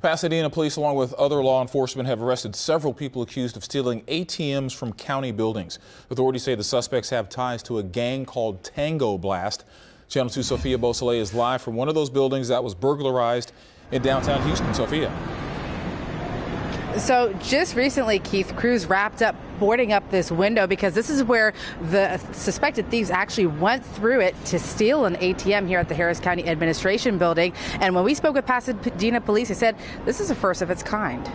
Pasadena police, along with other law enforcement, have arrested several people accused of stealing ATMs from county buildings. Authorities say the suspects have ties to a gang called Tango Blast. Channel 2's Sophia Beausoleil is live from one of those buildings that was burglarized in downtown Houston. Sophia. So just recently, Keith Cruz wrapped up boarding up this window because this is where the suspected thieves actually went through it to steal an ATM here at the Harris County Administration Building. And when we spoke with Pasadena police, they said this is a first of its kind.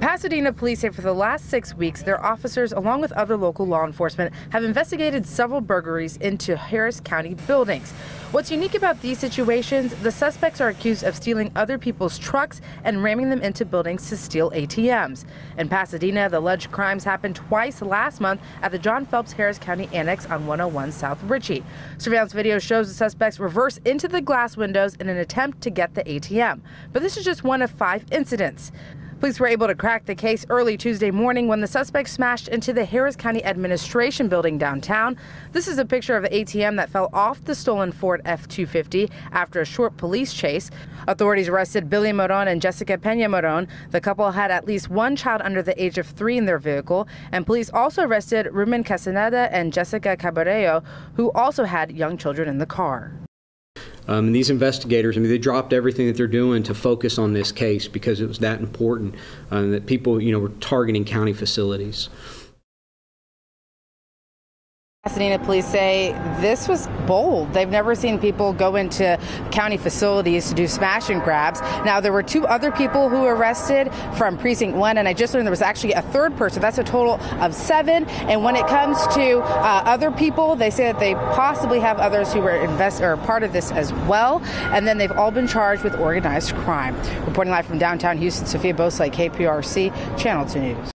Pasadena police say for the last 6 weeks, their officers, along with other local law enforcement, have investigated several burglaries into Harris County buildings. What's unique about these situations, the suspects are accused of stealing other people's trucks and ramming them into buildings to steal ATMs. In Pasadena, the alleged crimes happened twice last month at the John Phelps Harris County Annex on 101 South Ritchie. Surveillance video shows the suspects reverse into the glass windows in an attempt to get the ATM. But this is just one of 5 incidents. Police were able to crack the case early Tuesday morning when the suspect smashed into the Harris County Administration Building downtown. This is a picture of the ATM that fell off the stolen Ford F-250 after a short police chase. Authorities arrested Billy Moron and Jessica Pena Moron. The couple had at least one child under the age of 3 in their vehicle, and police also arrested Ruben Casaneda and Jessica Cabareo, who also had young children in the car. And these investigators, they dropped everything that they're doing to focus on this case because it was that important that people, were targeting county facilities. Pasadena police say this was bold. They've never seen people go into county facilities to do smash and grabs. Now, there were 2 other people who were arrested from Precinct 1, and I just learned there was actually a 3rd person. That's a total of 7. And when it comes to other people, they say that they possibly have others who were part of this as well. And then they've all been charged with organized crime. Reporting live from downtown Houston, Sophia Bosley, KPRC, Channel 2 News.